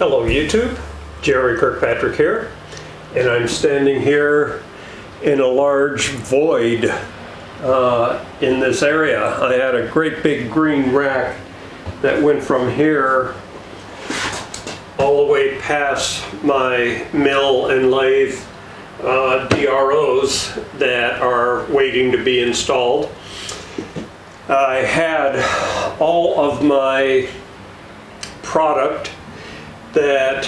Hello YouTube, Jerry Kirkpatrick here, and I'm standing here in a large void in this area. I had a great big green rack that went from here all the way past my mill and lathe DROs that are waiting to be installed. I had all of my product that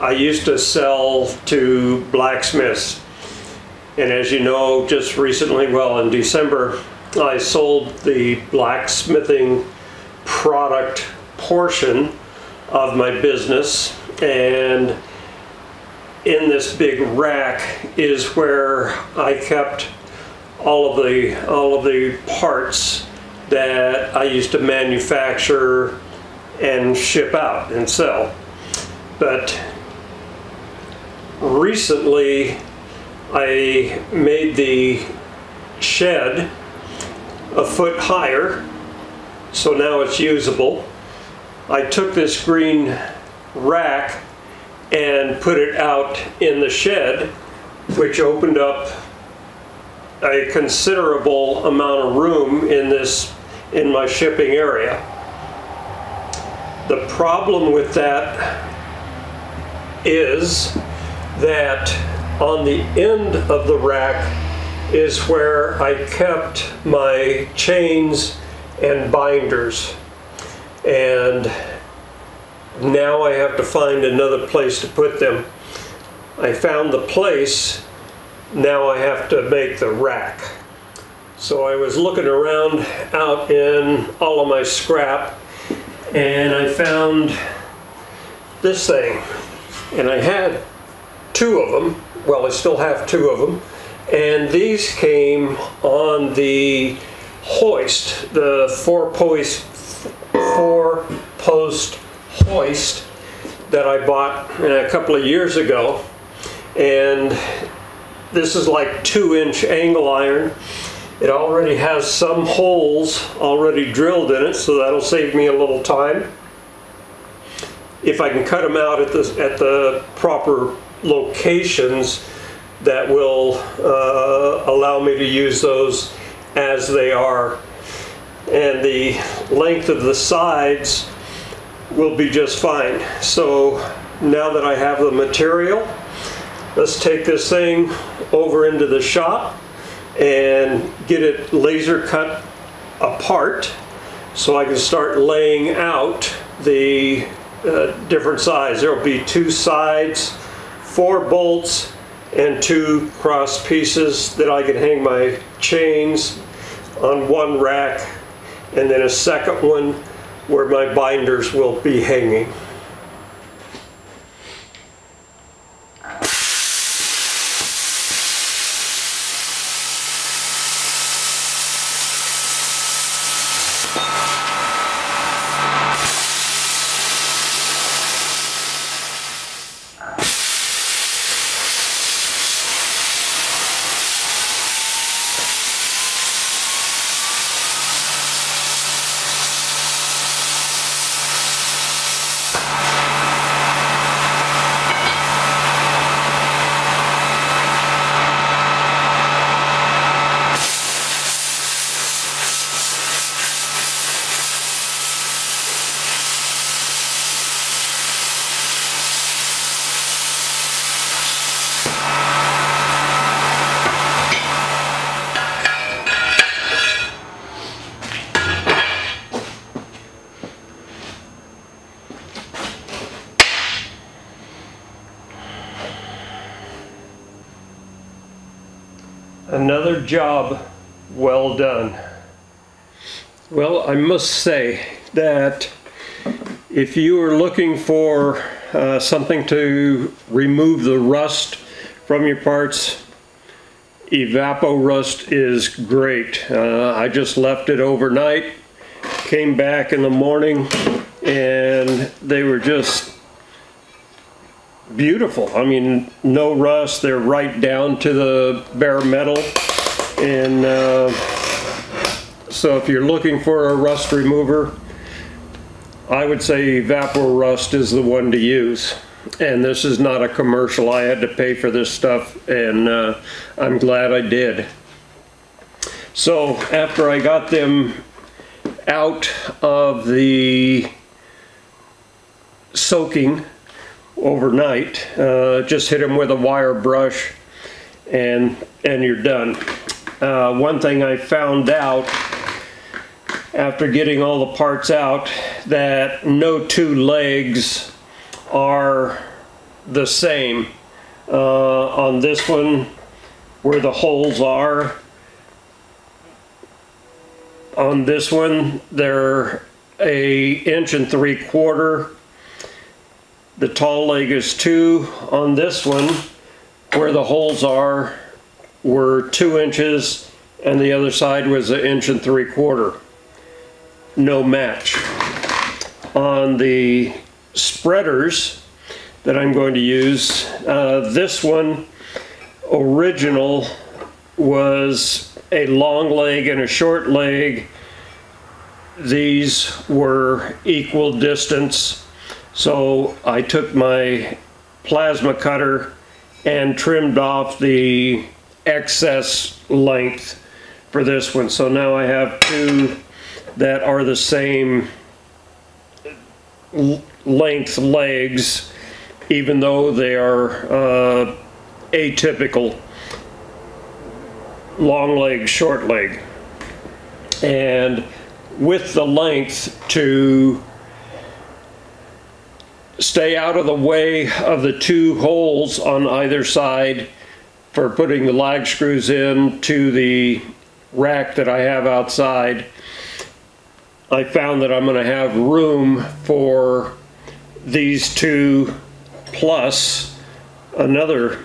I used to sell to blacksmiths, and as you know, just recently, well, in December, I sold the blacksmithing product portion of my business, and in this big rack is where I kept all of the parts that I used to manufacture and ship out and sell. But recently I made the shed a foot higher, so now it's usable. I took this green rack and put it out in the shed, which opened up a considerable amount of room in my shipping area. The problem with that is that on the end of the rack is where I kept my chains and binders, and now I have to find another place to put them. I found the place, now I have to make the rack. So I was looking around out in all of my scrap, and I found this thing. And I had two of them, well, I still have two of them, and these came on the hoist, the four-post hoist that I bought a couple of years ago. And this is like 2-inch angle iron. It already has some holes already drilled in it, so that'll save me a little time if I can cut them out at the proper locations that will allow me to use those as they are. And the length of the sides will be just fine. So now that I have the material, let's take this thing over into the shop and get it laser cut apart so I can start laying out the different sides. There will be 2 sides, 4 bolts, and 2 cross pieces that I can hang my chains on one rack, and then a second one where my binders will be hanging. Another job well done. Well, I must say that if you are looking for something to remove the rust from your parts, Evapo-Rust is great. I just left it overnight, came back in the morning, and they were just beautiful. I mean, no rust, they're right down to the bare metal. And so if you're looking for a rust remover, I would say Evapo-Rust is the one to use. And this is not a commercial. I had to pay for this stuff, and I'm glad I did. So after I got them out of the soaking overnight, just hit them with a wire brush and you're done. One thing I found out after getting all the parts out, that no two legs are the same. On this one, where the holes are, on this one they're 1 3/4 inches. The tall leg is 2. On this one, where the holes are, were 2 inches, and the other side was 1 3/4 inches. No match. On the spreaders that I'm going to use, this one original was a long leg and a short leg. These were equal distance, so I took my plasma cutter and trimmed off the excess length for this one. So now I have 2 that are the same length legs, even though they are atypical, long leg, short leg. And with the length to stay out of the way of the 2 holes on either side for putting the lag screws in to the rack that I have outside, I found that I'm going to have room for these 2 plus another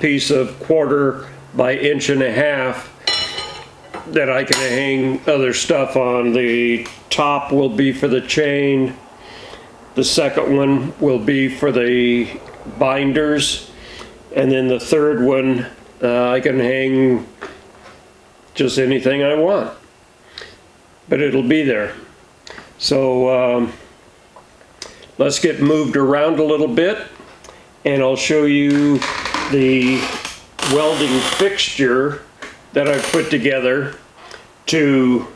piece of 1/4 by 1.5 inches that I can hang other stuff on. The top will be for the chain, the second one will be for the binders, and then the third one I can hang just anything I want. But it'll be there. So let's get moved around a little bit, and I'll show you the welding fixture that I've put together to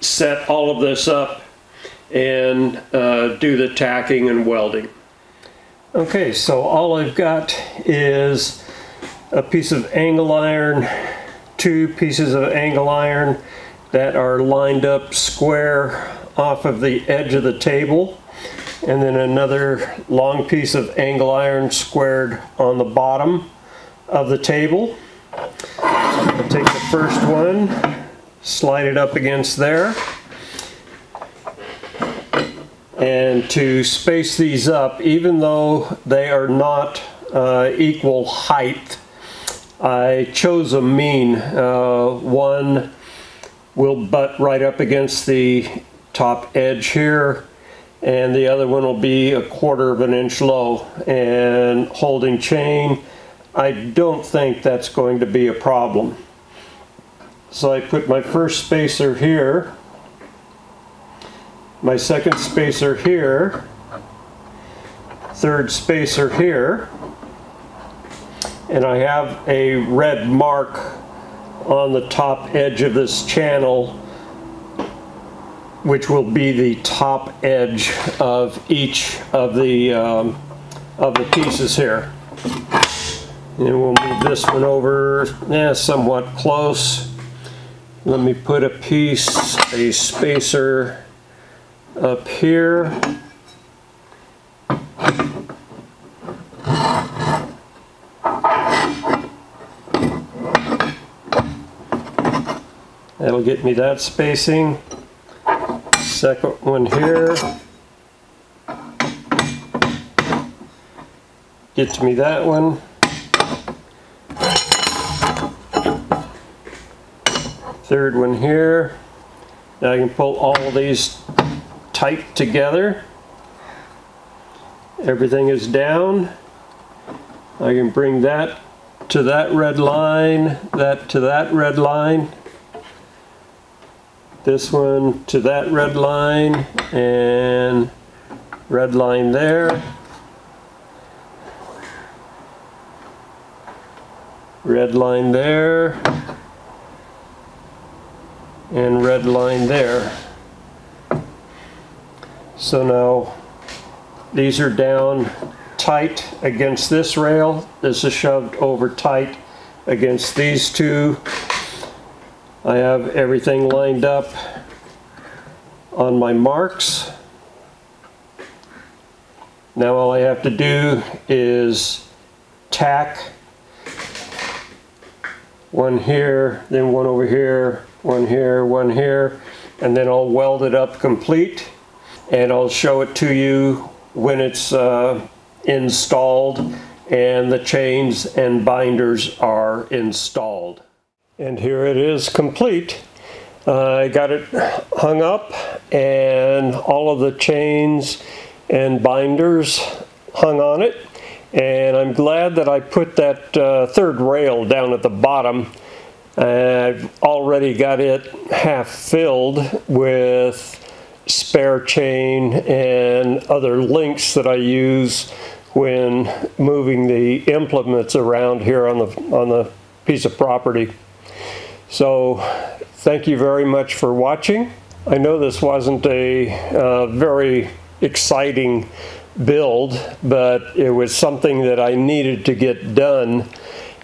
set all of this up and do the tacking and welding. Okay, so all I've got is a piece of angle iron, 2 pieces of angle iron that are lined up square off of the edge of the table, and then another long piece of angle iron squared on the bottom of the table. I'll take the first one, slide it up against there, and to space these up, even though they are not equal height, I chose a mean. One will butt right up against the top edge here, and the other one will be 1/4 inch low. And holding chain, I don't think that's going to be a problem. So I put my first spacer here, my second spacer here, third spacer here, and I have a red mark on the top edge of this channel, which will be the top edge of each of the pieces here. And we'll move this one over somewhat close. Let me put a piece, a spacer up here. That'll get me that spacing. Second one here. Gets me that one. Third one here. Now I can pull all of these tight together. Everything is down. I can bring that to that red line, that to that red line, this one to that red line, and red line there, red line there, and red line there. So now these are down tight against this rail. This is shoved over tight against these two. I have everything lined up on my marks. Now all I have to do is tack one here, then one over here, one here, one here, and then I'll weld it up complete, and I'll show it to you when it's installed and the chains and binders are installed. And here it is complete. I got it hung up and all of the chains and binders hung on it, and I'm glad that I put that third rail down at the bottom. I've already got it half filled with spare chain and other links that I use when moving the implements around here on the piece of property. So thank you very much for watching. I know this wasn't a very exciting build, but it was something that I needed to get done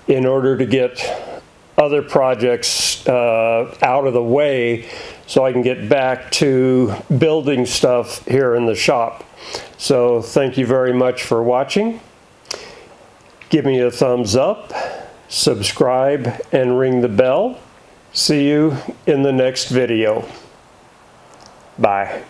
in order to get other projects out of the way so I can get back to building stuff here in the shop. So thank you very much for watching. Give me a thumbs up, subscribe, and ring the bell. See you in the next video. Bye.